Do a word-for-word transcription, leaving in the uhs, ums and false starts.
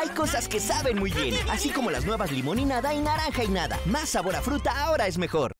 Hay cosas que saben muy bien, así como las nuevas Limón y Nada y Naranja y Nada. Más sabor a fruta ahora es mejor.